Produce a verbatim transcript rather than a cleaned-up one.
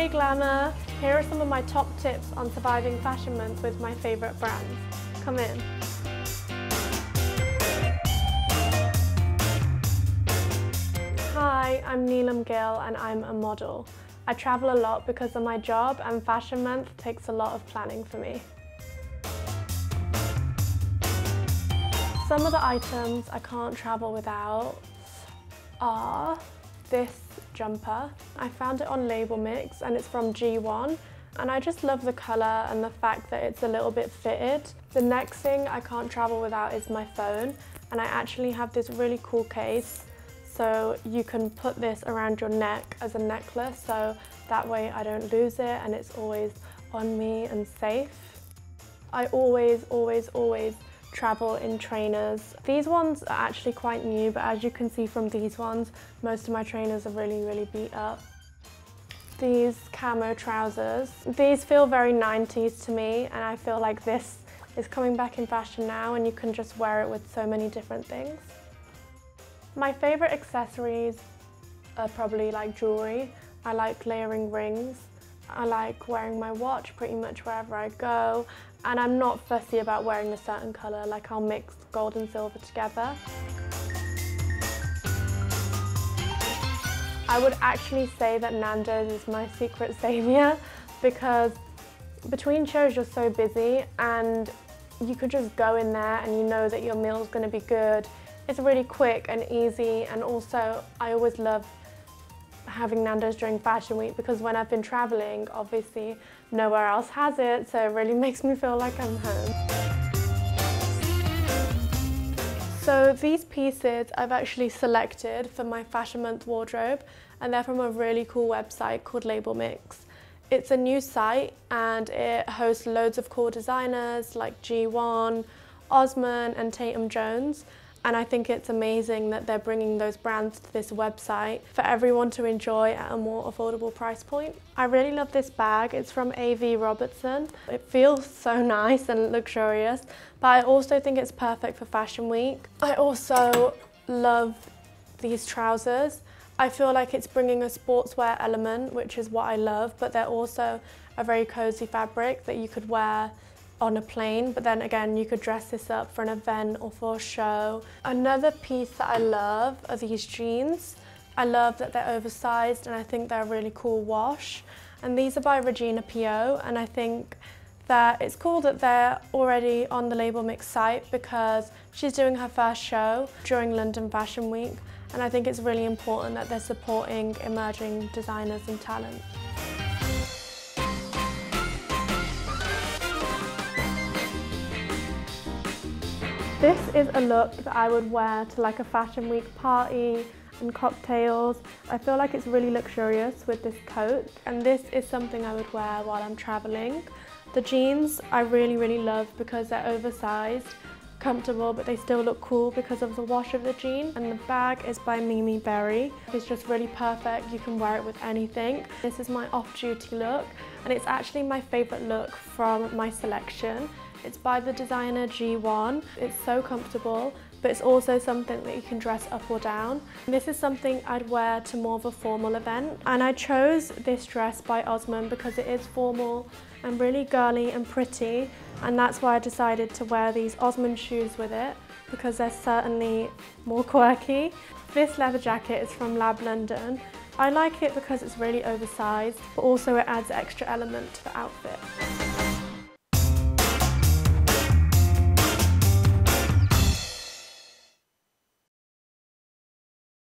Hey Glamour! Here are some of my top tips on surviving Fashion Month with my favourite brands. Come in. Hi, I'm Neelam Gill and I'm a model. I travel a lot because of my job, and Fashion Month takes a lot of planning for me. Some of the items I can't travel without are this jumper. I found it on Label Mix and it's from G one, and I just love the colour and the fact that it's a little bit fitted. The next thing I can't travel without is my phone, and I actually have this really cool case, so you can put this around your neck as a necklace, so that way I don't lose it and it's always on me and safe. I always, always, always travel in trainers. These ones are actually quite new, but as you can see from these ones, most of my trainers are really, really beat up. These camo trousers, these feel very nineties to me, and I feel like this is coming back in fashion now and you can just wear it with so many different things. My favourite accessories are probably like jewellery. I like layering rings. I like wearing my watch pretty much wherever I go, and I'm not fussy about wearing a certain colour, like I'll mix gold and silver together. I would actually say that Nando's is my secret saviour, because between shows you're so busy and you could just go in there and you know that your meal's going to be good. It's really quick and easy, and also I always love having Nando's during Fashion Week, because when I've been travelling, obviously nowhere else has it, so it really makes me feel like I'm home. So these pieces I've actually selected for my Fashion Month wardrobe, and they're from a really cool website called Label Mix. It's a new site and it hosts loads of cool designers like G one, Osman and Tatum Jones. And I think it's amazing that they're bringing those brands to this website for everyone to enjoy at a more affordable price point. I really love this bag. It's from A V Robertson. It feels so nice and luxurious, but I also think it's perfect for Fashion Week. I also love these trousers. I feel like it's bringing a sportswear element, which is what I love, but they're also a very cozy fabric that you could wear on a plane, but then again you could dress this up for an event or for a show. Another piece that I love are these jeans. I love that they're oversized and I think they're a really cool wash. And these are by Regina Pio, and I think that it's cool that they're already on the Label Mix site because she's doing her first show during London Fashion Week, and I think it's really important that they're supporting emerging designers and talent. This is a look that I would wear to like a Fashion Week party and cocktails. I feel like it's really luxurious with this coat, and this is something I would wear while I'm traveling. The jeans I really, really love because they're oversized, comfortable, but they still look cool because of the wash of the jean. And the bag is by Mimi Berry. It's just really perfect. You can wear it with anything. This is my off-duty look, and it's actually my favorite look from my selection. It's by the designer G one. It's so comfortable, but it's also something that you can dress up or down. And this is something I'd wear to more of a formal event. And I chose this dress by Osman because it is formal and really girly and pretty. And that's why I decided to wear these Osman shoes with it, because they're certainly more quirky. This leather jacket is from Lab London. I like it because it's really oversized, but also it adds extra element to the outfit.